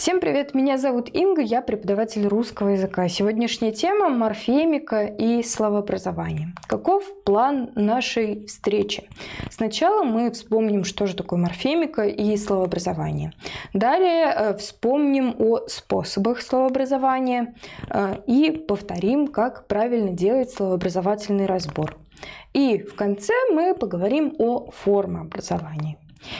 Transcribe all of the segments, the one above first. Всем привет, меня зовут Инга, я преподаватель русского языка. Сегодняшняя тема – морфемика и словообразование. Каков план нашей встречи? Сначала мы вспомним, что же такое морфемика и словообразование. Далее вспомним о способах словообразования и повторим, как правильно делать словообразовательный разбор. И в конце мы поговорим о формообразовании.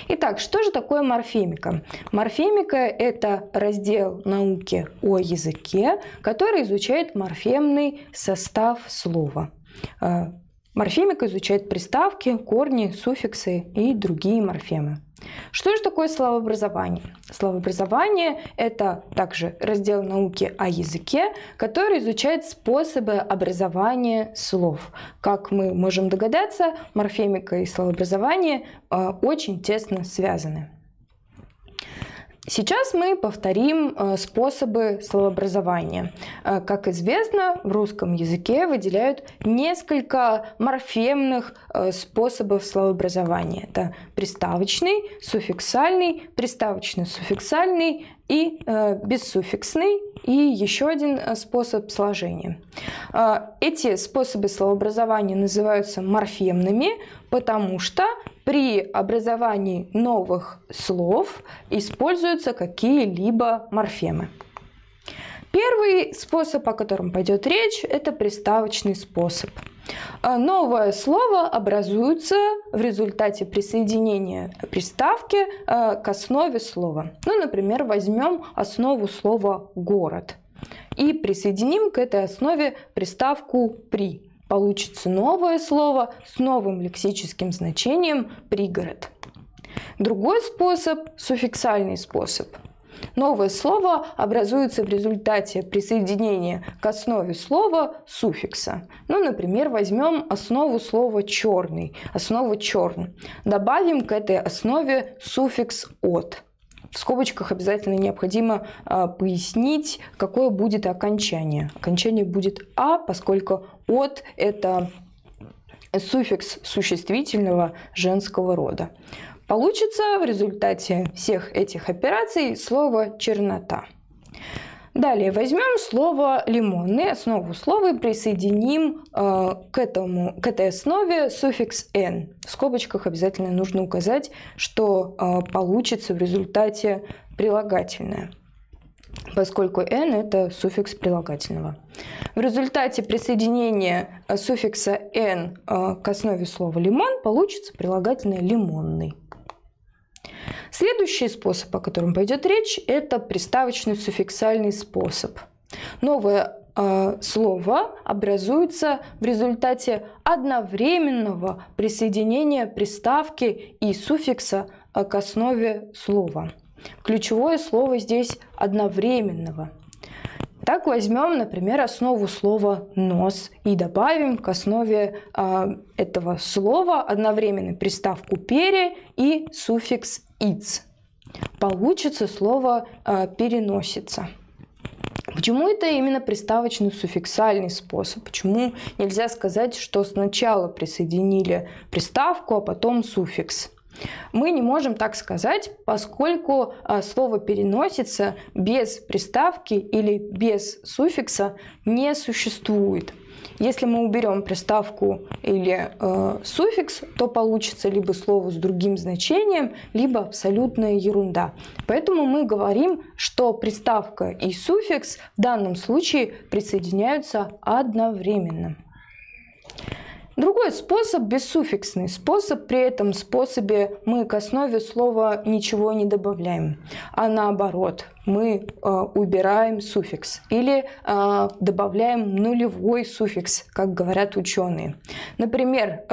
Итак, что же такое морфемика? Морфемика – это раздел науки о языке, который изучает морфемный состав слова. Морфемика изучает приставки, корни, суффиксы и другие морфемы. Что же такое словообразование? Словообразование – это также раздел науки о языке, который изучает способы образования слов. Как мы можем догадаться, морфемика и словообразование очень тесно связаны. Сейчас мы повторим способы словообразования. Как известно, в русском языке выделяют несколько морфемных способов словообразования. Это приставочный, суффиксальный, приставочно-суффиксальный и бессуффиксный, и еще один способ сложения. Эти способы словообразования называются морфемными, потому что при образовании новых слов используются какие-либо морфемы. Первый способ, о котором пойдет речь, это приставочный способ. Новое слово образуется в результате присоединения приставки к основе слова. Ну, например, возьмем основу слова «город» и присоединим к этой основе приставку «при». Получится новое слово с новым лексическим значением «пригород». Другой способ – суффиксальный способ. Новое слово образуется в результате присоединения к основе слова суффикса. Ну, например, возьмем основу слова «черный», основу «черн». Добавим к этой основе суффикс «от». В скобочках обязательно необходимо пояснить, какое будет окончание. Окончание будет «а», поскольку «от» – это суффикс существительного женского рода. Получится в результате всех этих операций слово «чернота». Далее возьмем слово «лимонный», основу слова, и присоединим к этой основе суффикс «н». В скобочках обязательно нужно указать, что получится в результате прилагательное, поскольку «н» – это суффикс прилагательного. В результате присоединения суффикса «н» к основе слова «лимон» получится прилагательное «лимонный». Следующий способ, о котором пойдет речь, это приставочный суффиксальный способ. Новое слово образуется в результате одновременного присоединения приставки и суффикса к основе слова. Ключевое слово здесь «одновременного». Так возьмем, например, основу слова «нос» и добавим к основе этого слова одновременно приставку «пере» и суффикс «иц». Получится слово «переносится». Почему это именно приставочный суффиксальный способ? Почему нельзя сказать, что сначала присоединили приставку, а потом суффикс? Мы не можем так сказать, поскольку слово «переносится» без приставки или без суффикса не существует. Если мы уберем приставку или суффикс, то получится либо слово с другим значением, либо абсолютная ерунда. Поэтому мы говорим, что приставка и суффикс в данном случае присоединяются одновременно. Другой способ – бессуффиксный способ. При этом способе мы к основе слова ничего не добавляем, а наоборот, мы убираем суффикс или добавляем нулевой суффикс, как говорят ученые. Например,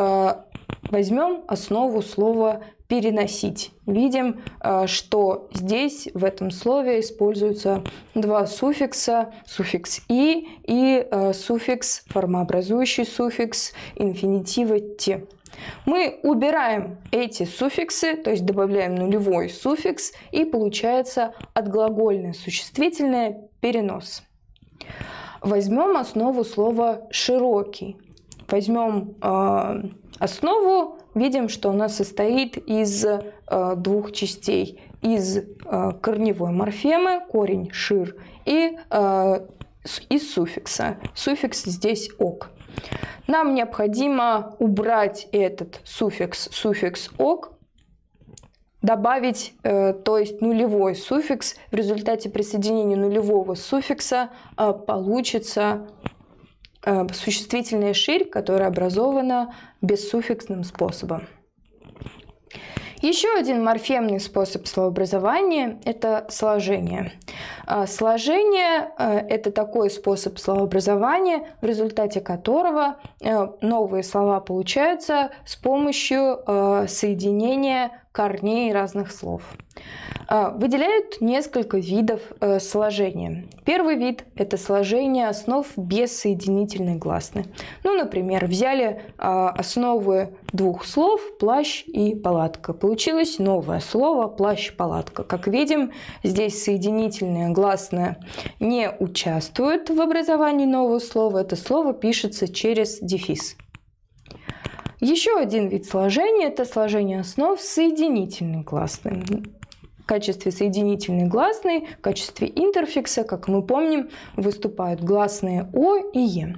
возьмем основу слова «переносить». Видим, что здесь в этом слове используются два суффикса, суффикс «и» и суффикс, формообразующий суффикс инфинитива «те». Мы убираем эти суффиксы, то есть добавляем нулевой суффикс, и получается отглагольное существительное «перенос». Возьмем основу слова «широкий». Возьмем основу, видим, что она состоит из двух частей. из корневой морфемы, корень шир, и из суффикса. Суффикс здесь ок. Нам необходимо убрать этот суффикс, суффикс ок, добавить, то есть нулевой суффикс. В результате присоединения нулевого суффикса получится существительная ширь, которая образована бессуффиксным способом. Еще один морфемный способ словообразования – это сложение. Сложение – это такой способ словообразования, в результате которого новые слова получаются с помощью соединения корней разных слов. Выделяют несколько видов сложения. Первый вид – это сложение основ без соединительной гласной. Ну, например, взяли основы двух слов «плащ» и «палатка». Получилось новое слово «плащ-палатка». Как видим, здесь соединительная гласная не участвует в образовании нового слова. Это слово пишется через дефис. Еще один вид сложения – это сложение основ соединительной гласной. В качестве соединительной гласной, в качестве интерфикса, как мы помним, выступают гласные О и Е.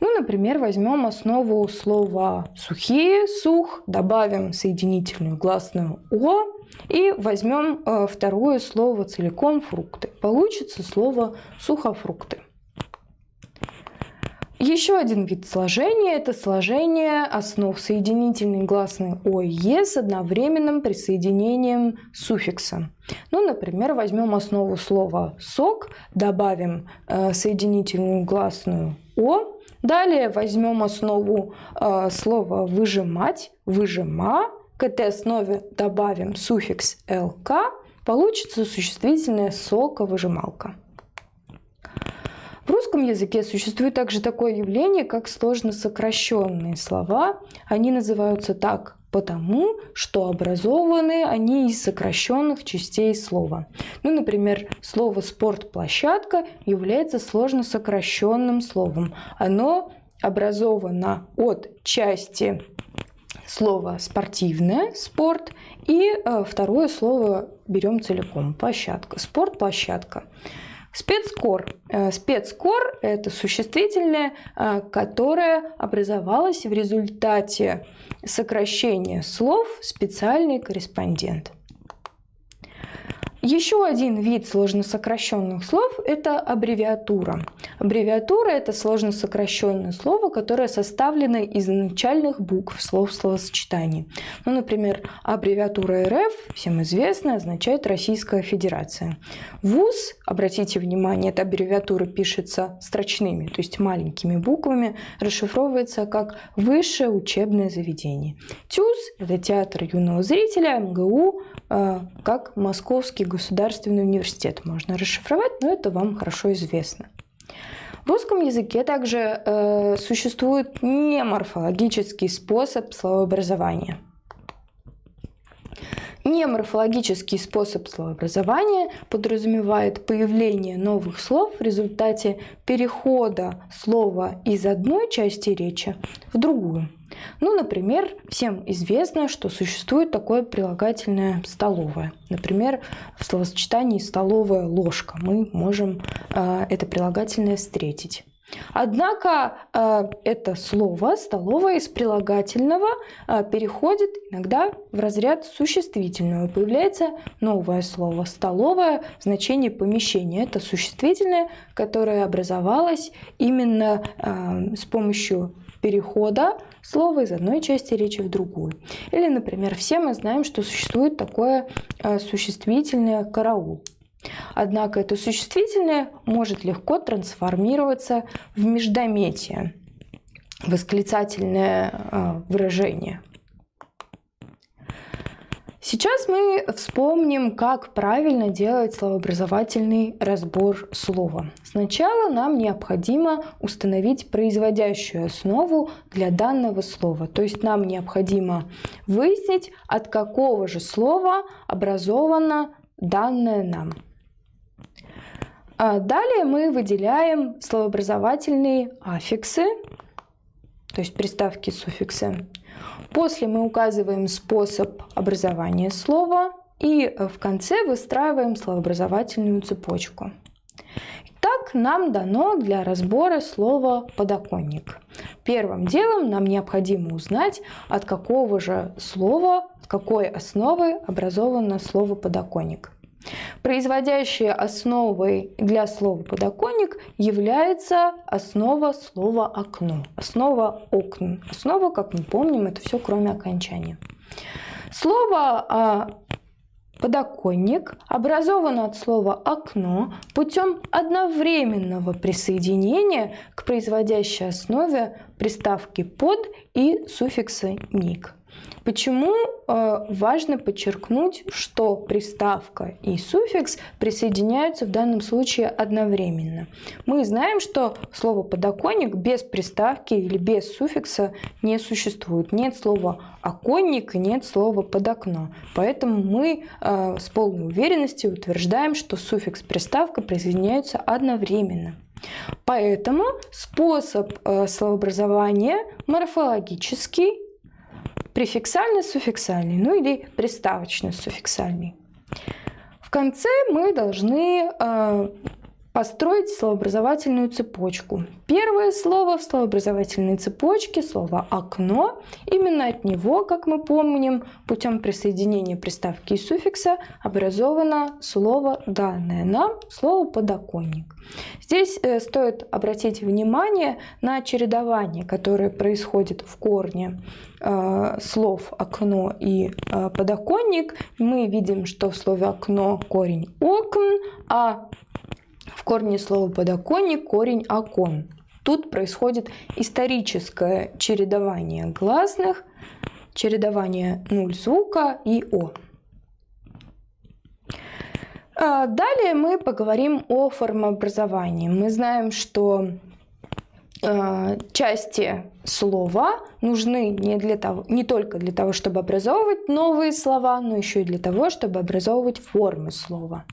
Ну, например, возьмем основу слова «сухие», «сух», добавим соединительную гласную О и возьмем второе слово целиком «фрукты». Получится слово «сухофрукты». Еще один вид сложения – это сложение основ соединительной гласной О и Е с одновременным присоединением суффикса. Ну, например, возьмем основу слова «сок», добавим соединительную гласную О. Далее возьмем основу слова «выжимать», «выжима». К этой основе добавим суффикс «лк». Получится существительное «соковыжималка». В русском языке существует также такое явление, как сложно сокращенные слова. Они называются так потому, что образованы они из сокращенных частей слова. Ну, например, слово «спортплощадка» является сложно сокращенным словом. Оно образовано от части слова «спортивное», «спорт», и второе слово берем целиком «площадка», «спортплощадка». Спецкор. Спецкор – это существительное, которое образовалось в результате сокращения слов «специальный корреспондент». Еще один вид сложно сокращенных слов – это аббревиатура. Аббревиатура – это сложно сокращенное слово, которое составлено из начальных букв слов словосочетаний. Ну, например, аббревиатура РФ, всем известно, означает «Российская Федерация». ВУЗ, обратите внимание, эта аббревиатура пишется строчными, то есть маленькими буквами, расшифровывается как «Высшее учебное заведение». ТЮЗ – это театр юного зрителя, МГУ – как Московский государственный университет можно расшифровать, но это вам хорошо известно. В русском языке также существует неморфологический способ словообразования. Неморфологический способ словообразования подразумевает появление новых слов в результате перехода слова из одной части речи в другую. Ну, например, всем известно, что существует такое прилагательное «столовая». Например, в словосочетании «столовая ложка» мы можем это прилагательное встретить. Однако это слово «столовая» из прилагательного переходит иногда в разряд существительного. Появляется новое слово «столовая» в значении помещения. Это существительное, которое образовалось именно с помощью перехода слова из одной части речи в другую. Или, например, все мы знаем, что существует такое существительное «караул». Однако это существительное может легко трансформироваться в междометие, восклицательное выражение. Сейчас мы вспомним, как правильно делать словообразовательный разбор слова. Сначала нам необходимо установить производящую основу для данного слова. То есть нам необходимо выяснить, от какого же слова образовано данное нам. Далее мы выделяем словообразовательные аффиксы, то есть приставки и суффиксы. После мы указываем способ образования слова, И в конце выстраиваем словообразовательную цепочку. Итак, нам дано для разбора слово «подоконник». Первым делом нам необходимо узнать, от какого же слова, от какой основы образовано слово «подоконник». Производящей основой для слова «подоконник» является основа слова «окно», основа «окн». Основа, как мы помним, это все кроме окончания. Слово «подоконник» образовано от слова «окно» путем одновременного присоединения к производящей основе приставки «под» и суффикса «ник». Почему важно подчеркнуть, что приставка и суффикс присоединяются в данном случае одновременно? Мы знаем, что слово «подоконник» без приставки или без суффикса не существует. Нет слова «оконник» и нет слова «под окно». Поэтому мы с полной уверенностью утверждаем, что суффикс и приставка присоединяются одновременно. Поэтому способ словообразования морфологический, префиксально-суффиксальный, ну или приставочно-суффиксальный. В конце мы должны построить словообразовательную цепочку. Первое слово в словообразовательной цепочке, слово «окно», именно от него, как мы помним, путем присоединения приставки и суффикса образовано слово «данное нам», слово «подоконник». Здесь стоит обратить внимание на чередование, которое происходит в корне слов «окно» и «подоконник». Мы видим, что в слове «окно» корень «окн», а в корне слова «подоконник» корень «окон». Тут происходит историческое чередование гласных, чередование нуль звука и «о». Далее мы поговорим о формообразовании. Мы знаем, что части слова нужны не только для того, чтобы образовывать новые слова, но еще и для того, чтобы образовывать формы слова.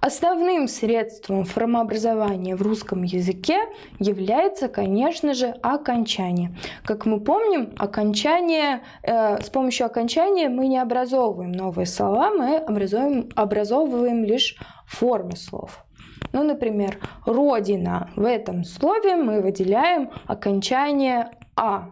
Основным средством формообразования в русском языке является, конечно же, окончание. Как мы помним, окончание, с помощью окончания мы не образовываем новые слова, мы образовываем лишь формы слов. Ну, например, «родина». В этом слове мы выделяем окончание «а».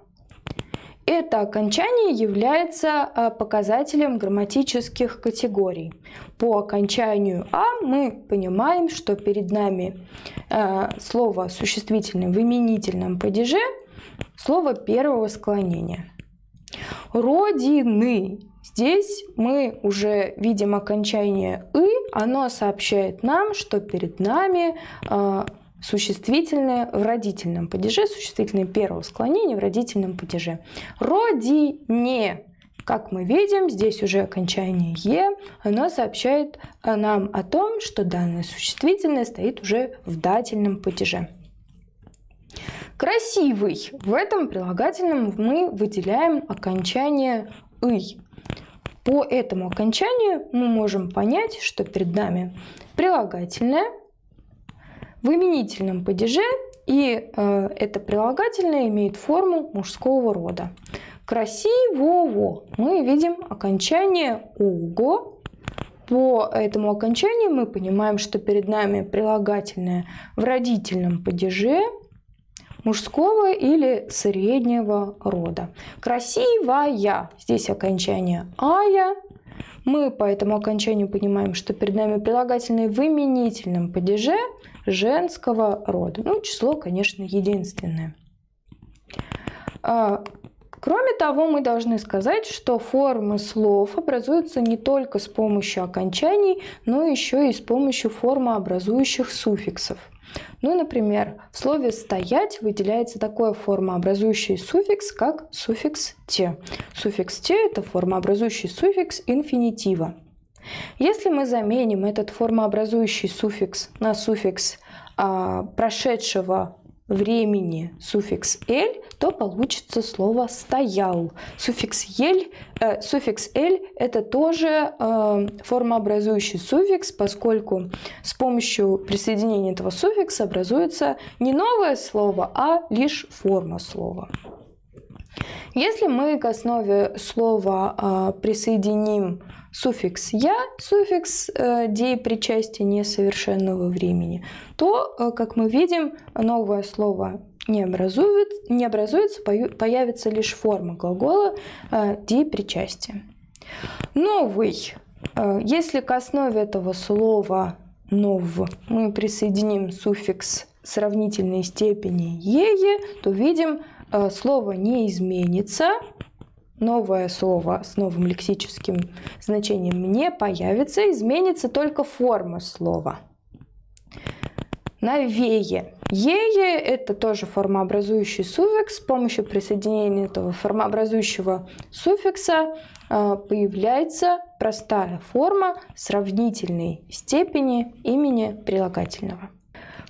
Это окончание является показателем грамматических категорий. По окончанию «а» мы понимаем, что перед нами слово существительное в именительном падеже, слово первого склонения. «Родины». Здесь мы уже видим окончание «ы», оно сообщает нам, что перед нами существительное в родительном падеже, существительное первого склонения в родительном падеже. «Родине». Как мы видим, здесь уже окончание «е», оно сообщает нам о том, что данное существительное стоит уже в дательном падеже. «Красивый». В этом прилагательном мы выделяем окончание «ы». По этому окончанию мы можем понять, что перед нами прилагательное в именительном падеже, и это прилагательное имеет форму мужского рода. «Красивого» мы видим окончание «ого». По этому окончанию мы понимаем, что перед нами прилагательное в родительном падеже мужского или среднего рода. «Красивая». Здесь окончание «ая». Мы по этому окончанию понимаем, что перед нами прилагательное в именительном падеже женского рода. Ну, число, конечно, единственное. Кроме того, мы должны сказать, что формы слов образуются не только с помощью окончаний, но еще и с помощью формообразующих суффиксов. Ну, например, в слове «стоять» выделяется такое формообразующий суффикс, как суффикс «те». Суффикс «те» — это формообразующий суффикс инфинитива. Если мы заменим этот формообразующий суффикс на суффикс прошедшего времени, суффикс «эль», то получится слово «стоял». Суффикс «эль» — это тоже формообразующий суффикс, поскольку с помощью присоединения этого суффикса образуется не новое слово, а лишь форма слова. Если мы к основе слова присоединим суффикс «я», суффикс «де» причастия несовершенного времени, то, как мы видим, новое слово не образуется, появится лишь форма глагола «де» причастия. Новый. Если к основе этого слова «нов» мы присоединим суффикс сравнительной степени «ее», то видим, слово не изменится, новое слово с новым лексическим значением не появится, изменится только форма слова. Новее. «Ее» — это тоже формообразующий суффикс. С помощью присоединения этого формообразующего суффикса появляется простая форма сравнительной степени имени прилагательного.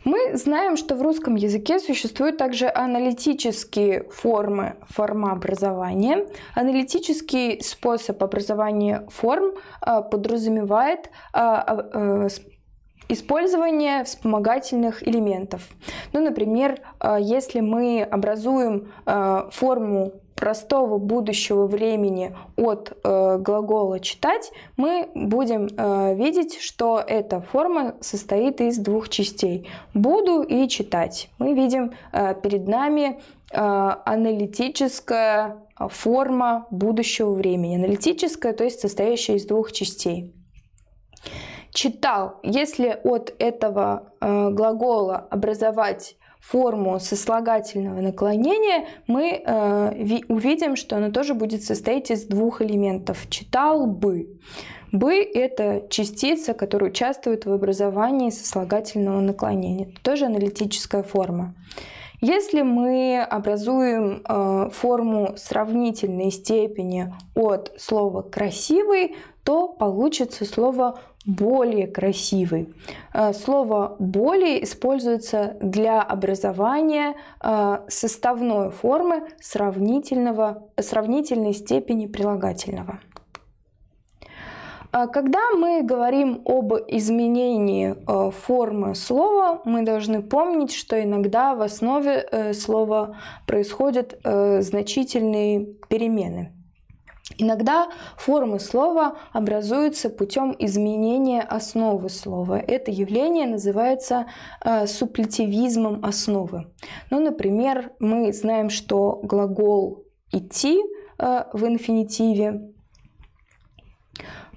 Мы знаем, что в русском языке существуют также аналитические формы формообразования. Аналитический способ образования форм подразумевает использование вспомогательных элементов. Ну, например, если мы образуем форму простого будущего времени от глагола «читать», мы будем видеть, что эта форма состоит из двух частей – «буду» и «читать». Мы видим перед нами аналитическая форма будущего времени. Аналитическая, то есть состоящая из двух частей. «Читал». Если от этого глагола образовать форму сослагательного наклонения, мы увидим, что она тоже будет состоять из двух элементов. «Читал бы». «Бы» — это частица, которая участвует в образовании сослагательного наклонения. Это тоже аналитическая форма. Если мы образуем форму сравнительной степени от слова «красивый», то получится слово «более красивый». Слово «более» используется для образования составной формы сравнительной степени прилагательного. Когда мы говорим об изменении формы слова, мы должны помнить, что иногда в основе слова происходят значительные перемены. Иногда формы слова образуются путем изменения основы слова. Это явление называется супплетивизмом основы. Ну, например, мы знаем, что глагол «идти» в инфинитиве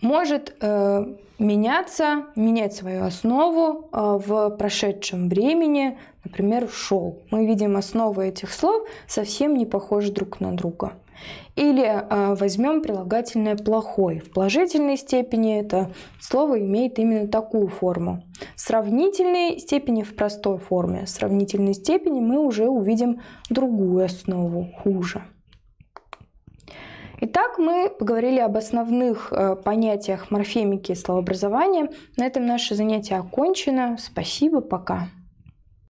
может менять свою основу в прошедшем времени, например, «шел». Мы видим, основы этих слов совсем не похожи друг на друга. Или возьмем прилагательное «плохой». В положительной степени это слово имеет именно такую форму. В сравнительной степени в простой форме. В сравнительной степени мы уже увидим другую основу «хуже». Итак, мы поговорили об основных понятиях морфемики и словообразования. На этом наше занятие окончено. Спасибо, пока.